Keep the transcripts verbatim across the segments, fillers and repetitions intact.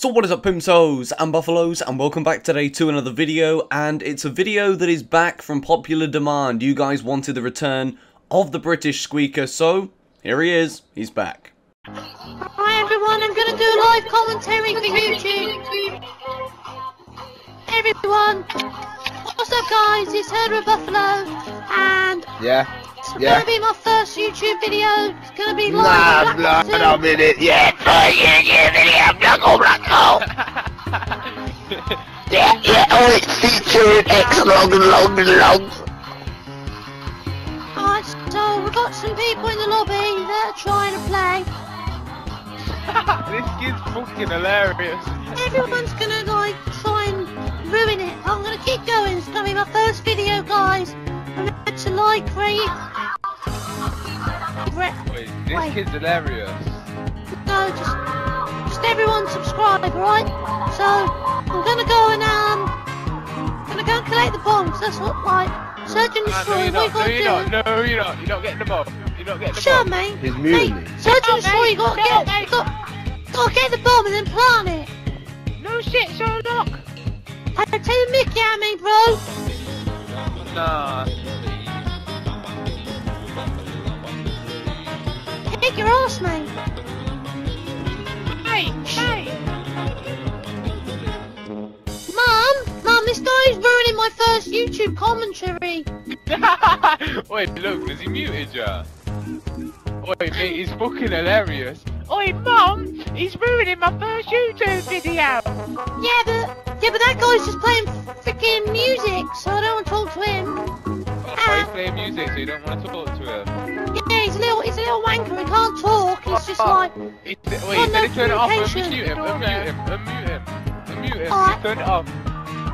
So what is up, Pimsos and Buffalos, and welcome back today to another video, and it's a video that is back from popular demand. You guys wanted the return of the British Squeaker, so here he is, he's back. Hi everyone, I'm gonna do live commentary for YouTube. Everyone, what's up guys, it's HurderOfBuffalo, and yeah, it's yeah. gonna be my first YouTube video, it's gonna be live. Nah, I'm not in it yet, yeah, yeah, yeah, video, knuckle, knuckle. Yeah, yeah, oh, it's featuring X long and long and long. Alright, so we've got some people in the lobby that are trying to play. This kid's fucking hilarious. Everyone's gonna, like, try and ruin it. I'm gonna keep going. It's gonna be my first video, guys. Remember to like, rate. Wait, this Wait. kid's hilarious. No, just... everyone subscribe, right? So I'm gonna go and um, I'm gonna go and collect the bombs. That's what, like, search and destroy. No, no, you're not. No, you're not. No, you're not. You're not getting them off. You're not getting them sure, off. Mate. He's mute. Search and destroy. You gotta get, got, gotta get the bomb and then plant it. No shit, Sherlock. I take the Mickey at me, bro. Nah. Kick your ass, mate. Hey, hey. Mum! Mum, this guy's ruining my first YouTube commentary! Wait, look, does he muted ya? Wait, mate, he's fucking hilarious! Oi, Mum! He's ruining my first YouTube video! Yeah, but, yeah, but that guy's just playing freaking music, so I don't want to talk to him! Oh, uh, he's playing music, so you don't want to talk to him? Yeah, he's a little, he's a little wanker, he can't talk, he's just like... Wait, better turn it off, unmute him, unmute him, unmute him, unmute him, right. Turn it off.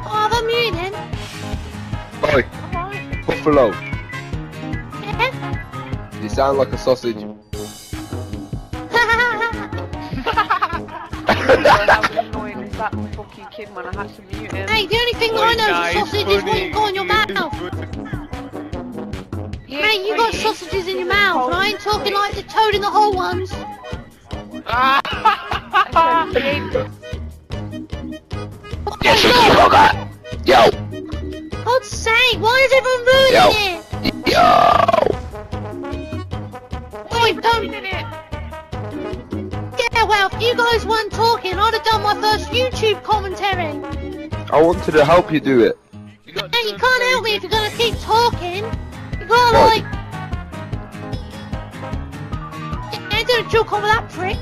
Oh, I've unmuted him. Oi, right. Buffalo. Yeah? You sound like a sausage. That fucking kid, man, I had to mute him. Hey, the only thing oh, I know nice, is sausage funny. is what you got in your mouth. Yeah, hey, you got sausages in your mouth, and I ain't talking like the toad in the hole ones. Yes, you fucker! Yo! God's sake, why is everyone ruining Yo. it? Yo! Oi, don't... Well, if you guys weren't talking, I'd have done my first YouTube commentary. I wanted to help you do it. You, yeah, you can't help me if you're gonna keep talking. You gotta what? like... Yeah, I did a joke over that prick.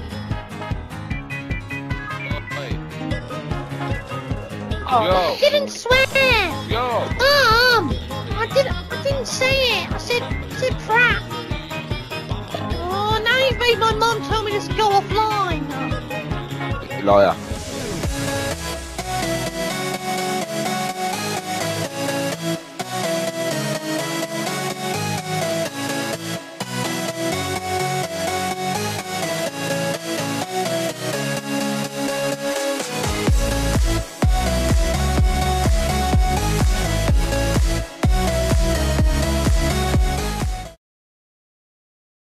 Oh. I didn't swear. Yo. Um, I didn't. I didn't say it. I said, I said crap. Oh, now you've made my mum tell me to go offline. Liar.